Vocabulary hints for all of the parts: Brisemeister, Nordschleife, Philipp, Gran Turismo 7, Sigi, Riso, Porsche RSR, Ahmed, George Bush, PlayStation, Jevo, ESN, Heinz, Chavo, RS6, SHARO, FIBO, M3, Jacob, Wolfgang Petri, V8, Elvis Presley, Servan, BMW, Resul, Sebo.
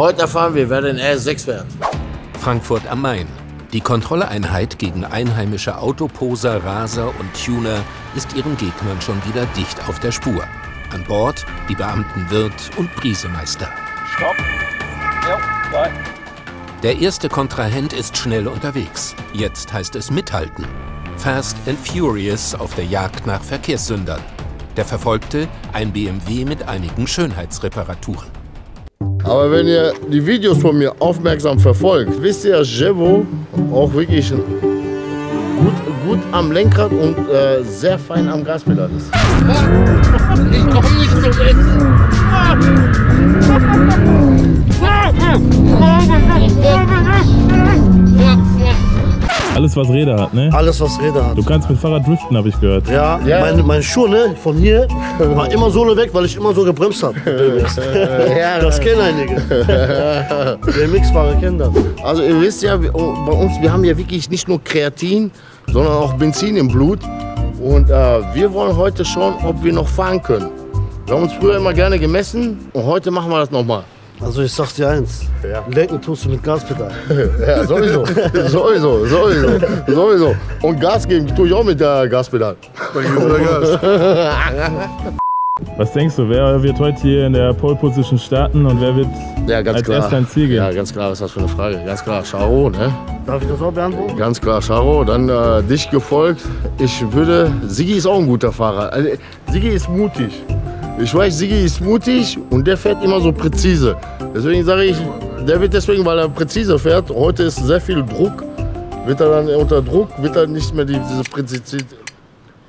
Heute erfahren wir, wer den RS6 fährt. Frankfurt am Main. Die Kontrolleinheit gegen einheimische Autoposer, Raser und Tuner ist ihren Gegnern schon wieder dicht auf der Spur. An Bord die Beamten Wirt und Brisemeister. Stopp. Ja, nein. Der erste Kontrahent ist schnell unterwegs. Jetzt heißt es mithalten. Fast and Furious auf der Jagd nach Verkehrssündern. Der Verfolgte, ein BMW mit einigen Schönheitsreparaturen. Aber wenn ihr die Videos von mir aufmerksam verfolgt, wisst ihr, dass Jevo auch wirklich gut am Lenkrad und sehr fein am Gaspedal ist. Ich komme nicht zum Essen. Alles, was Räder hat, ne? Alles, was Räder hat. Du kannst mit Fahrrad driften, habe ich gehört. Ja, meine Schuhe, ne, von hier war immer Sohle weg, weil ich immer so gebremst habe. Ja, das kennen einige. Der Mixfahrer kennt das. Also ihr wisst ja, bei uns, wir haben ja wirklich nicht nur Kreatin, sondern auch Benzin im Blut. Und wir wollen heute schauen, ob wir noch fahren können. Wir haben uns früher immer gerne gemessen und heute machen wir das nochmal. Also ich sag dir eins, ja. Lenken tust du mit Gaspedal. Ja, sowieso, sowieso. Und Gas geben tue ich auch mit der Gaspedal. Was denkst du, wer wird heute hier in der Pole Position starten und wer wird als erster ins Ziel gehen? Ja, ganz klar, was ist das für eine Frage? Ganz klar, SHARO, ne? Darf ich das auch beantworten? Ganz klar, SHARO, dann dich gefolgt. Ich würde, Sigi ist auch ein guter Fahrer. Also, Sigi ist mutig. Ich weiß, Sigi ist mutig und der fährt immer so präzise. Deswegen sage ich, der wird deswegen, weil er präzise fährt, heute ist sehr viel Druck, wird er dann unter Druck, wird er nicht mehr diese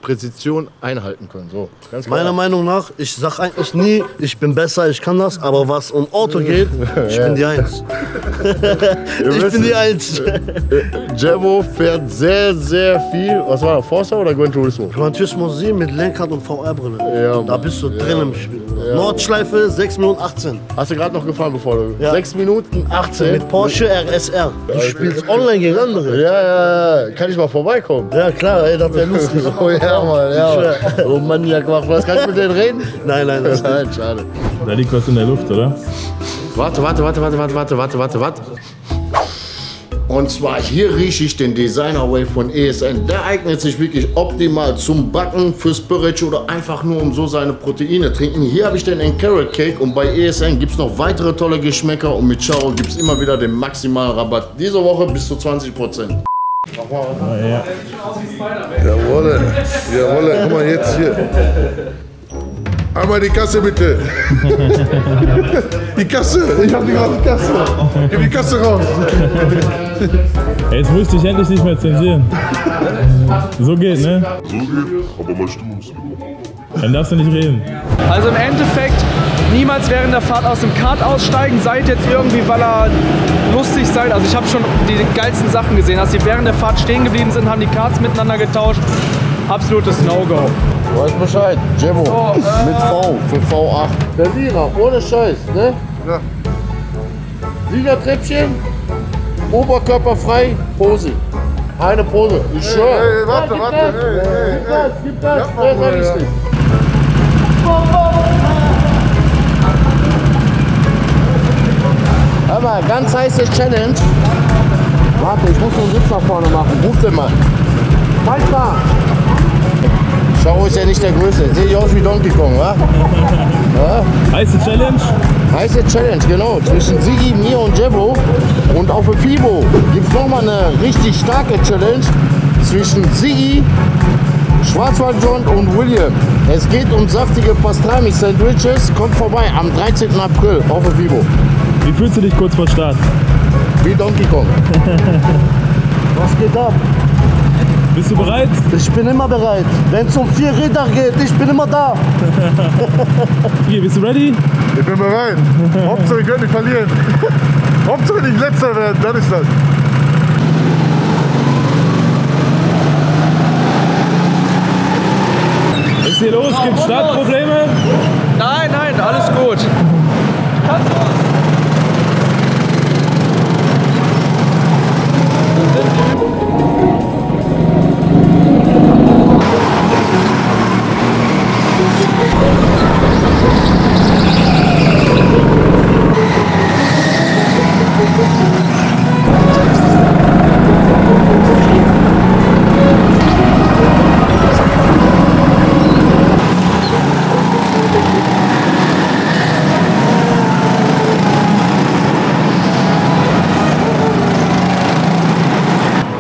Präzision einhalten können. So, ganz klar. Meiner Meinung nach, ich sage eigentlich nie, ich bin besser, ich kann das, aber was um Auto geht, ich bin die Eins. Ich bin die Eins. Jevo fährt sehr, sehr viel. Was war das, Forza oder Gran Turismo? Gran Turismo 7 mit Lenkrad und VR-Brille. Ja, da bist du drin im Spiel. Ja. Nordschleife 6 Minuten 18. Hast du gerade noch gefahren, bevor du... Ja. 6 Minuten 18? Mit Porsche RSR. Du spielst online gegen andere. Ja, ja, kann ich mal vorbeikommen? Ja, klar, ey, das wäre lustig. Oh, ja, Mann, ja, Mann. Oh Mann, Jacob, was kannst du mit denen reden? Nein, nein, das ist schade. Da liegt was in der Luft, oder? Warte. Und zwar hier rieche ich den Designer Wave von ESN. Der eignet sich wirklich optimal zum Backen, fürs Porridge oder einfach nur um so seine Proteine trinken. Hier habe ich den Carrot Cake und bei ESN gibt es noch weitere tolle Geschmäcker und mit SHARO gibt es immer wieder den maximalen Rabatt. Diese Woche bis zu 20%. Jawolle, jawolle, guck mal jetzt hier. Einmal die Kasse bitte. Die Kasse, ich hab die ganze Kasse. Gib die Kasse raus. Jetzt musst du dich endlich nicht mehr zensieren. So geht, ne? So geht, aber mal stummst. Dann darfst du nicht reden. Also im Endeffekt niemals während der Fahrt aus dem Kart aussteigen, seid jetzt irgendwie, weil er lustig seid. Also ich habe schon die geilsten Sachen gesehen, dass sie während der Fahrt stehen geblieben sind, haben die Karts miteinander getauscht. Absolutes No-Go. Du weißt Bescheid, Jevo, so, mit V für V8. Verlierer, ohne Scheiß, ne? Ja. Siegertreppchen, Oberkörper frei, Pose. Eine Pose, ich schwör. Hey, warte, warte, gib das, das ist richtig. Aber ganz heiße Challenge. Warte, ich muss den Sitz nach vorne machen. Ruf den mal. Manchmal. SHARO ist ja nicht der Größte. Sehe ich aus wie Donkey Kong, wa? Ja? Heiße Challenge? Heiße Challenge, genau. Zwischen Sigi, mir und Jevo. Und auf der FIBO gibt es nochmal eine richtig starke Challenge zwischen Sigi, Schwarzwald-John und William. Es geht um saftige Pastrami-Sandwiches. Kommt vorbei am 13. April auf der FIBO. Wie fühlst du dich kurz vor Start? Wie Donkey Kong. Was geht ab? Bist du bereit? Ich bin immer bereit. Wenn es um 4 Räder geht, ich bin immer da. Hier, bist du ready? Ich bin bereit. Hauptsache, wir können nicht verlieren. Hauptsache, nicht letzter werden, dann ist das. Was ist hier los? Gibt es Startprobleme? Nein, nein, alles gut.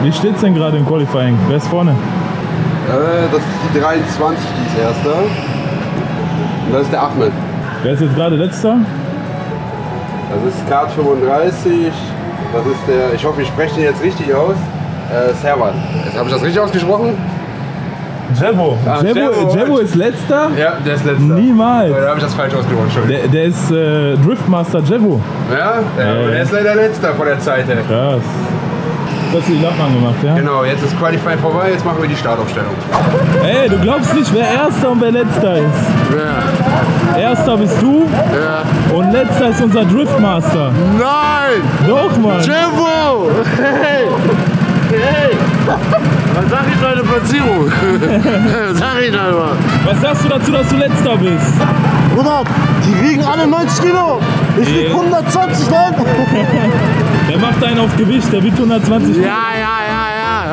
Wie steht es denn gerade im Qualifying? Wer ist vorne? Das ist die 23, die ist erste. Und das ist der Ahmed. Wer ist jetzt gerade letzter? Das ist Kart 35. Das ist der, ich hoffe, ich spreche den jetzt richtig aus. Servan. Habe ich das richtig ausgesprochen? Jevo. Jevo ist letzter? Ja, der ist letzter. Niemals. Da habe ich das falsch ausgesprochen, Entschuldigung. Der ist Driftmaster Jevo. Ja, der ist leider letzter vor der Zeit. Ey. Krass. Du hast die Lappen angemacht, ja? Genau, jetzt ist Qualifying vorbei, jetzt machen wir die Startaufstellung. Ey, du glaubst nicht, wer Erster und wer Letzter ist. Ja. Erster bist du. Ja. Und Letzter ist unser Driftmaster. Nein! Doch, Mann. Jevo! Hey! Hey! Was sag ich deine Platzierung? Was sag ich da immer? Was sagst du dazu, dass du Letzter bist? Bruder, die wiegen alle 90 Kilo. Ich wiege 120, Mann. Der macht einen auf Gewicht, der wiegt 120 Kilo. Ja.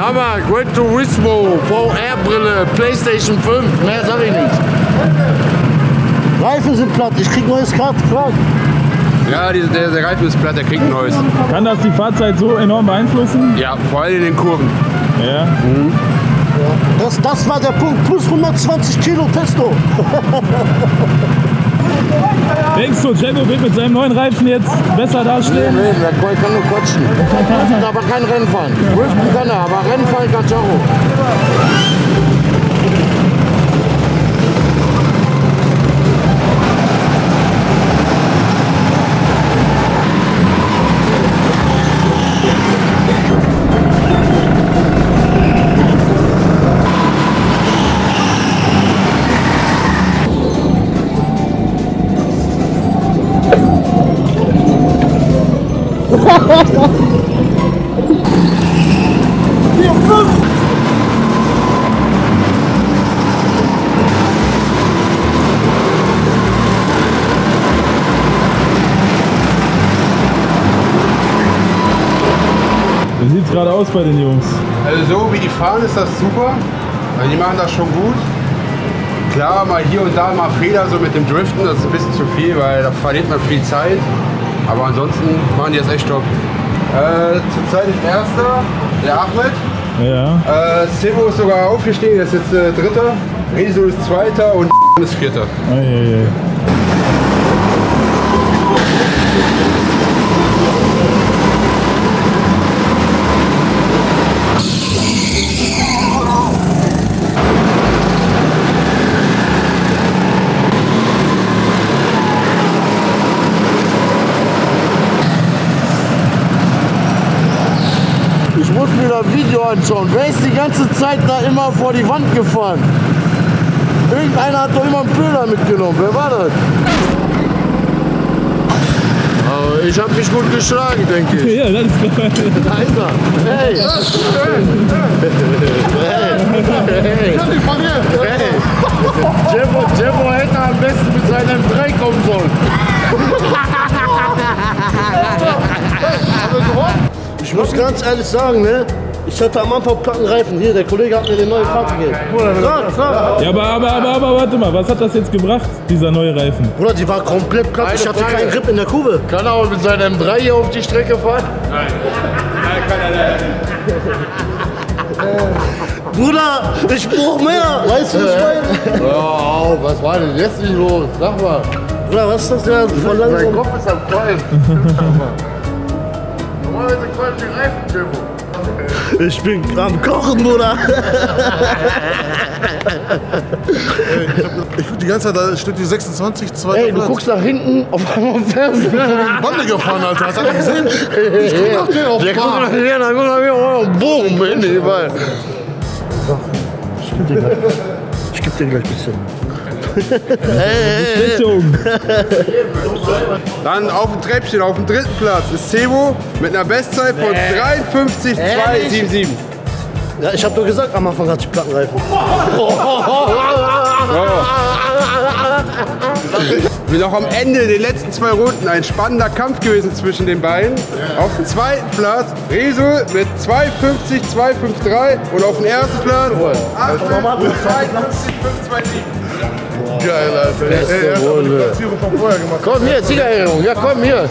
Hammer, Gran Turismo, VR-Brille, PlayStation 5, mehr sag ich nicht. Reifen sind platt, ich krieg neues Kart, klar. Ja, der Reifen ist platt, der kriegt ein neues. Kann das die Fahrzeit so enorm beeinflussen? Ja, vor allem in den Kurven. Ja. Mhm. Ja. Das war der Punkt, plus 120 Kilo Testo. Denkst du, Jevo wird mit seinem neuen Reifen jetzt besser dastehen? Nee, der kann nur quatschen. Der kann aber kein Rennen fahren. Riften kann er, aber Rennen fahren kann Chavo. Wie sieht es gerade aus bei den Jungs? Also so wie die fahren ist das super, also die machen das schon gut. Klar, mal hier und da mal Fehler so mit dem Driften, das ist ein bisschen zu viel, weil da verliert man viel Zeit. Aber ansonsten machen die jetzt echt top. Zurzeit ist Erster, der Ahmed. Ja. Sebo ist sogar aufgestiegen, der ist jetzt Dritter. Riso ist Zweiter und ist Vierter. Eieiei. Ich muss mir das Video anschauen. Wer ist die ganze Zeit da immer vor die Wand gefahren? Irgendeiner hat doch immer einen Pöhler mitgenommen. Wer war das? Aber ich hab mich gut geschlagen, denke ich. Ja, das ist klar. Da ist er. Hey! Hey! Ich hab dich verliert! Hey! Jevo hätte am besten mit seinem Dreh kommen sollen. Ich muss ganz ehrlich sagen, ne? Ich hatte am Anfang platten Reifen. Hier, der Kollege hat mir den neuen Fahrt gegeben. Ja, aber warte mal, was hat das jetzt gebracht, dieser neue Reifen? Bruder, die war komplett platt. Ich hatte keinen Grip in der Kurve. Kann er aber mit seinem M3 hier auf die Strecke fahren? Nein. Nein, kann er nicht. Bruder, ich brauch mehr. Weißt du, was ich meine? Oh, was war denn jetzt nicht los? Sag mal. Bruder, was ist das denn für ein Langsamer? Mein Kopf ist am Keulen. Ich bin am Kochen, Bruder. Ich bin die ganze Zeit, da steht die 26, 2. Ey, du guckst nach hinten, auf einmal Fernsehen. Ich bin Bande gefahren, Alter. Hast du das gesehen? Ich guck nach dir auf. Ja, guck nach dir, dann guck nach mir. Boom, Ende überall. Ich geb dir gleich ein bisschen. Dann auf dem Treppchen, auf dem dritten Platz ist Sebo mit einer Bestzeit von 53,277. Ja, ich hab doch gesagt, am Anfang hatte ich Plattenreifen. So. Wie noch am Ende in den letzten zwei Runden ein spannender Kampf gewesen zwischen den beiden. Auf dem zweiten Platz Resul mit 52,253 und auf dem ersten Platz Ahmed mit 52,527. Geil, Alter. Beste Runde. Komm hier, Siegerehrung. Ja, komm hier.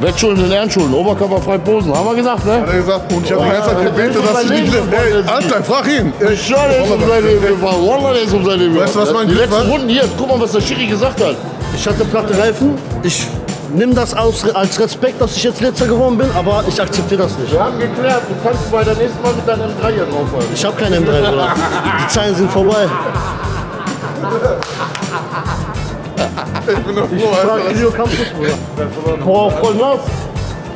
Wettschulen und Lernschulen, oberkörperfrei posen, haben wir gesagt, ne? Hat er gesagt, und ich habe die ganze Zeit gebetet, dass ich nicht... Ey, Alter, frag ihn! Ich schau, der ist um sein Leben. Wallah, der ist um sein Leben. Weißt du, was mein Glück war? Die letzten Runden hier, guck mal, was der Schiri gesagt hat. Ich hatte platte Reifen, ich nimm das als Respekt, dass ich jetzt Letzter geworden bin, aber ich akzeptiere das nicht. Wir haben geklärt, du kannst bei der nächsten Mal mit deinem M3 hier draufhalten. Ich habe keinen M3, Bruder. Die Zeiten sind vorbei. Ich bin doch froh, Alter. Ich frag Video, Bruder. Boah, voll nass. Aber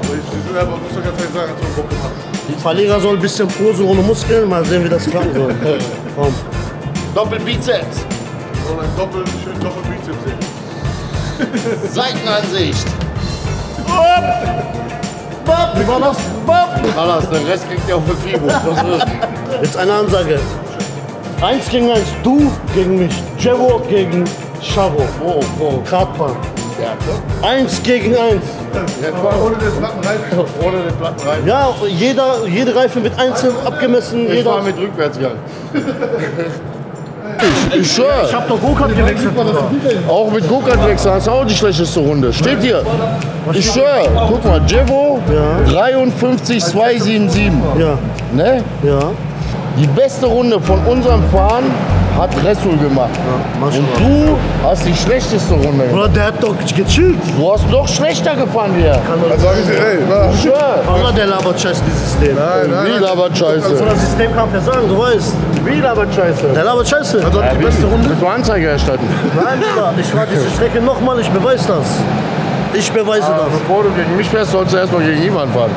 ich will einfach, muss doch ganz ehrlich sagen, dass du einen Bock gemacht. Die Verleger sollen ein bisschen posen ohne Muskeln, mal sehen, wie das klappen soll. Komm. Doppelbizeps. Wir sollen einen schönen Doppelbizeps sehen. Seitenansicht! Bob! Bob! Wie war das? Bob! Alles, den Rest kriegt ihr auch für FIBO. Jetzt eine Ansage. 1 gegen 1, du gegen mich. Jevo gegen Chavo. Oh. Kartbahn. Ja, klar. 1 gegen 1. Ja, ohne den Plattenreifen. Ohne den Plattenreifen. Ja, jede Reifen wird einzeln abgemessen. Ich war mit Rückwärtsgang. Ich hab doch Go-Kart gewechselt. Auch mit Go-Kart wechseln, das ist auch die schlechteste Runde. Steht hier. Ich schwöre, guck mal, Jevo, ja. 53,277. Ja. Ne? Ja. Die beste Runde von unserem Fahren hat Resul gemacht. Ja, und du hast die schlechteste Runde gemacht. Oder der hat doch gechillt. Du hast doch schlechter gefahren wie er. Dann sag ich dir, ey, na. Der labert Scheiße, dieses System. Nein. Wie labert Scheiße? So das System kann ich ja sagen, du weißt. Wie labert Scheiße? Der labert Scheiße. Also ja, die beste Runde. Willst du Anzeige erstatten? Nein, Bruder, ich fahre diese Strecke nochmal, ich beweise das. Ich beweise das. Bevor du gegen mich fährst, sollst du erstmal gegen jemanden fahren.